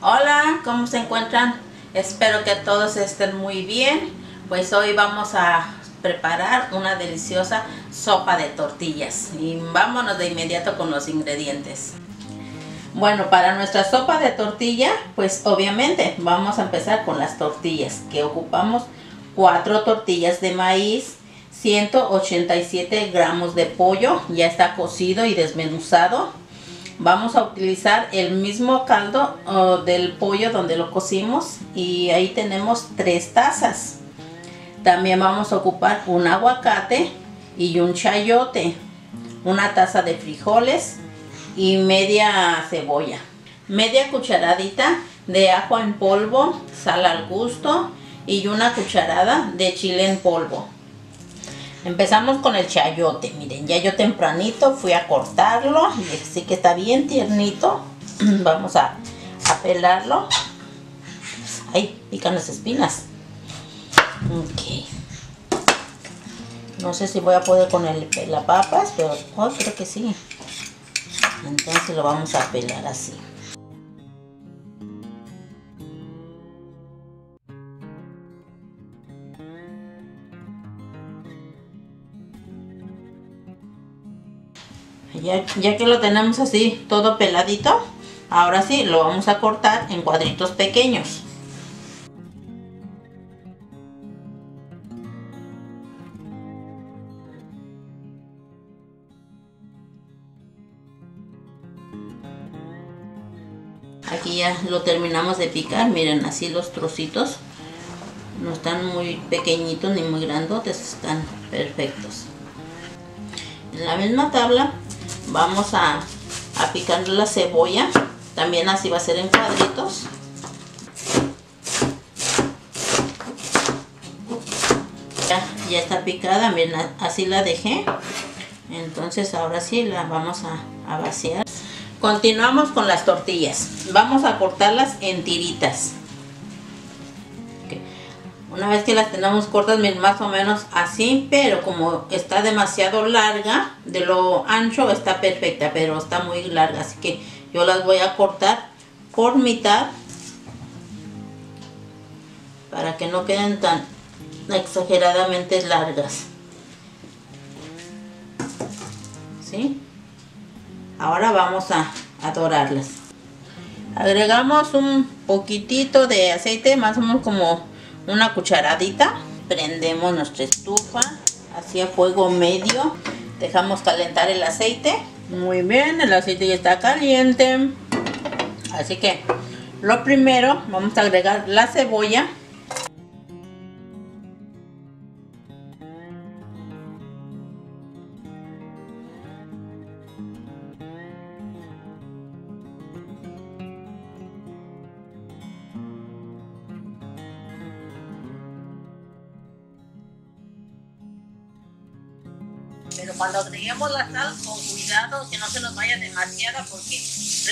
Hola, ¿cómo se encuentran? Espero que todos estén muy bien. Pues hoy vamos a preparar una deliciosa sopa de tortillas. Y vámonos de inmediato con los ingredientes. Bueno, para nuestra sopa de tortilla, pues obviamente vamos a empezar con las tortillas, que ocupamos 4 tortillas de maíz, 187 gramos de pollo, ya está cocido y desmenuzado. Vamos a utilizar el mismo caldo del pollo donde lo cocimos y ahí tenemos 3 tazas. También vamos a ocupar un aguacate y un chayote, una taza de frijoles y media cebolla, media cucharadita de ajo en polvo, sal al gusto y una cucharada de chile en polvo. Empezamos con el chayote. Miren, ya yo tempranito fui a cortarlo, así que está bien tiernito. Vamos a pelarlo. Ay, pican las espinas. Ok. No sé si voy a poder con el pelapapas, pero creo que sí. Entonces lo vamos a pelar así. Ya que lo tenemos así todo peladito, ahora sí lo vamos a cortar en cuadritos pequeños. Aquí ya lo terminamos de picar, miren así los trocitos, no están muy pequeñitos ni muy grandotes, están perfectos. En la misma tabla vamos a picar la cebolla, también así va a ser en cuadritos. Ya está picada, miren, así la dejé, entonces ahora sí la vamos a vaciar. Continuamos con las tortillas, vamos a cortarlas en tiritas. Okay. Una vez que las tenemos cortas, miren, más o menos así, pero como está demasiado larga, de lo ancho está perfecta, pero está muy larga, así que yo las voy a cortar por mitad para que no queden tan exageradamente largas. ¿Sí? Ahora vamos a dorarlas. Agregamos un poquitito de aceite, más o menos como una cucharadita. Prendemos nuestra estufa hacia fuego medio. Dejamos calentar el aceite. Muy bien, el aceite ya está caliente. Así que lo primero vamos a agregar la cebolla. Pero cuando agreguemos la sal, con cuidado que no se nos vaya demasiada, porque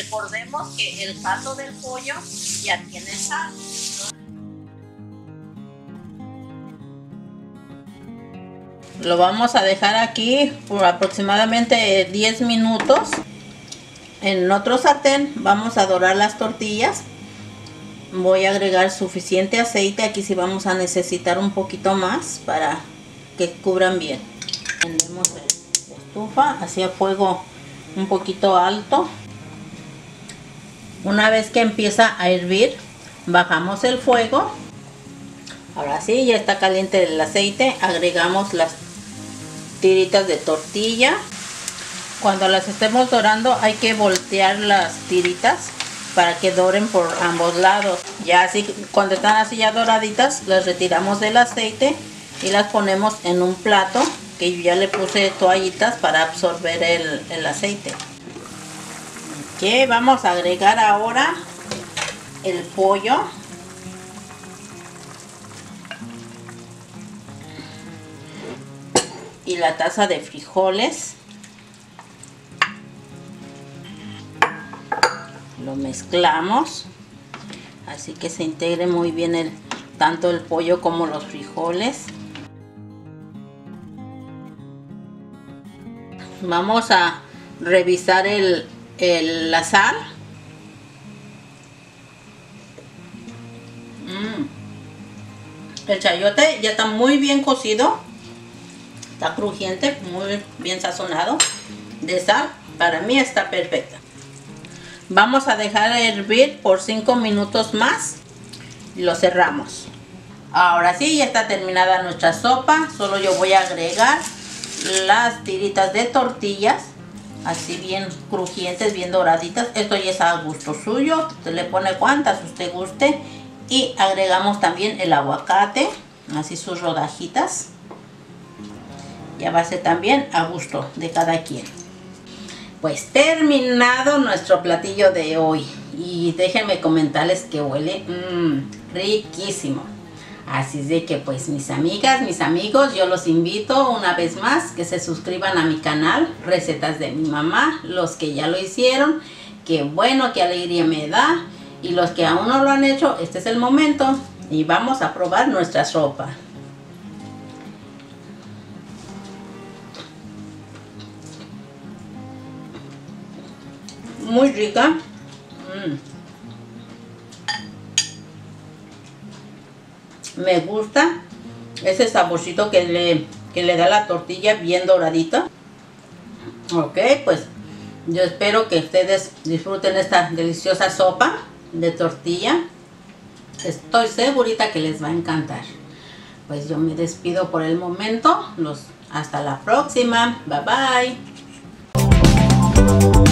recordemos que el caldo del pollo ya tiene sal. Lo vamos a dejar aquí por aproximadamente 10 minutos. En otro sartén vamos a dorar las tortillas. Voy a agregar suficiente aceite, aquí sí vamos a necesitar un poquito más para que cubran bien. Prendemos la estufa hacia fuego un poquito alto. Una vez que empieza a hervir, bajamos el fuego. Ahora sí, ya está caliente el aceite. Agregamos las tiritas de tortilla. Cuando las estemos dorando, hay que voltear las tiritas para que doren por ambos lados. Ya así, cuando están así ya doraditas, las retiramos del aceite y las ponemos en un plato, que yo ya le puse toallitas para absorber el aceite. Ok, vamos a agregar ahora el pollo. Y la taza de frijoles. Lo mezclamos. Así que se integre muy bien tanto el pollo como los frijoles. Vamos a revisar la sal. El chayote ya está muy bien cocido, está crujiente, muy bien sazonado de sal. Para mí está perfecta. Vamos a dejar hervir por 5 minutos más y lo cerramos. Ahora sí, ya está terminada nuestra sopa. Solo yo voy a agregar las tiritas de tortillas, así bien crujientes, bien doraditas. Esto ya está a gusto suyo, usted le pone cuantas usted guste. Y agregamos también el aguacate, así sus rodajitas. Ya va a ser también a gusto de cada quien. Pues terminado nuestro platillo de hoy. Y déjenme comentarles que huele riquísimo. Así es de que pues mis amigas, mis amigos, yo los invito una vez más que se suscriban a mi canal Recetas de mi Mamá. Los que ya lo hicieron, qué bueno, qué alegría me da. Y los que aún no lo han hecho, este es el momento. Y vamos a probar nuestra sopa. Muy rica. Me gusta ese saborcito que le da la tortilla bien doradita. Ok, pues yo espero que ustedes disfruten esta deliciosa sopa de tortilla. Estoy segurita que les va a encantar. Pues yo me despido por el momento. Hasta la próxima. Bye bye.